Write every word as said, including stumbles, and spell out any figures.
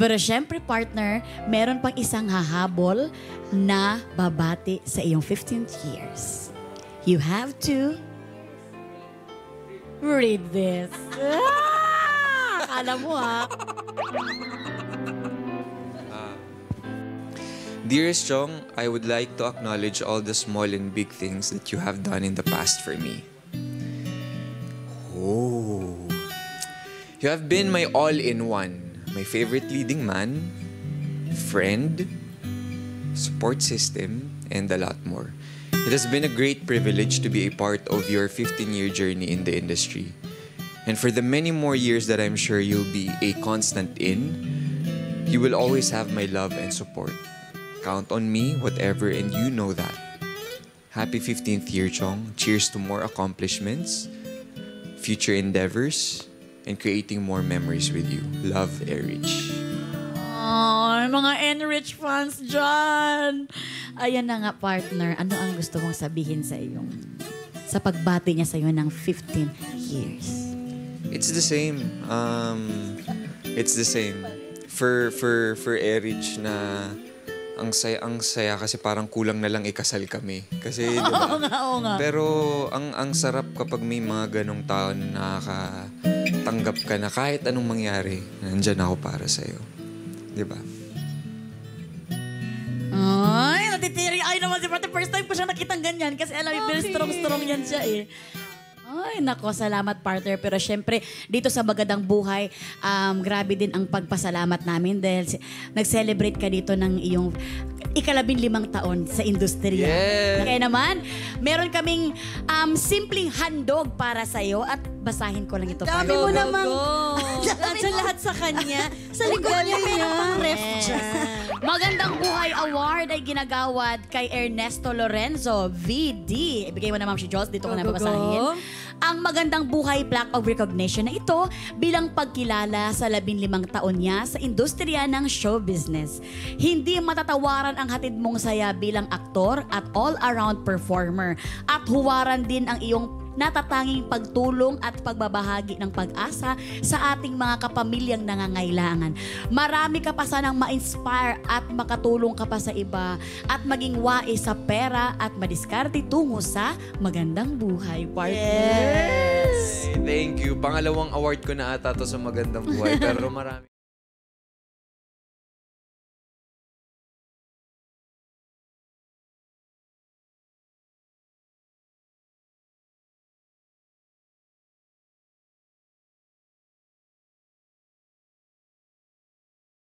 Pero syempre, partner, meron pang isang hahabol na babati sa iyong fifteenth years. You have to read this. Ah! Alam mo, ha? Uh, Dear Chong, I would like to acknowledge all the small and big things that you have done in the past for me. Oh. You have been my all-in-one, my favorite leading man, friend, support system, and a lot more. It has been a great privilege to be a part of your fifteen-year journey in the industry. And for the many more years that I'm sure you'll be a constant in, you will always have my love and support. Count on me, whatever, and you know that. Happy fifteenth year, Chong. Cheers to more accomplishments, future endeavors, and creating more memories with you. Love, Erich. Aww, mga Erich fans dyan! Ayan na nga, partner. Ano ang gusto mong sabihin sa iyong sa pagbati niya sa iyo ng fifteen years? It's the same. Um, it's the same. For, for, for Erich na ang saya, ang saya kasi parang kulang na lang ikasal kami. Kasi, di ba? Oo nga, oo nga. Pero ang, ang sarap kapag may mga ganong tao na nakaka... tanggap ka na kahit anong mangyari, nandyan ako para sa'yo. Diba? Ay, natitiri. Ay naman, diba? The first time ko siya nakitang ganyan kasi alam, very strong-strong yan siya eh. Ay, nako, salamat partner. Pero syempre, dito sa Magandang Buhay, um, grabe din ang pagpasalamat namin dahil nag-celebrate ka dito ng iyong ikalabing limang taon sa industriya. Yeah. Kaya naman, meron kaming um, simpleng handog para sa'yo at basahin ko lang ito. Dami mo namang lahat sa kanya. Sa likod niya, meron pang ref dyan. Magandang Buhay Award ay ginagawad kay Ernesto Lorenzo, V D. Ibigay mo na, Ma'am, si Joss. Dito ko na babasahin. Ang Magandang Buhay Plaque of Recognition na ito bilang pagkilala sa labing limang taon niya sa industriya ng show business. Hindi matatawaran ang hatid mong saya bilang aktor at all-around performer, at huwaran din ang iyong natatanging pagtulong at pagbabahagi ng pag-asa sa ating mga kapamilyang nangangailangan. Marami ka pa sanang ma-inspire at makatulong ka pa sa iba at maging wae sa pera at madiskarte tungo sa Magandang Buhay, partner. Yes! Thank you. Pangalawang award ko na ata to sa Magandang Buhay, pero marami.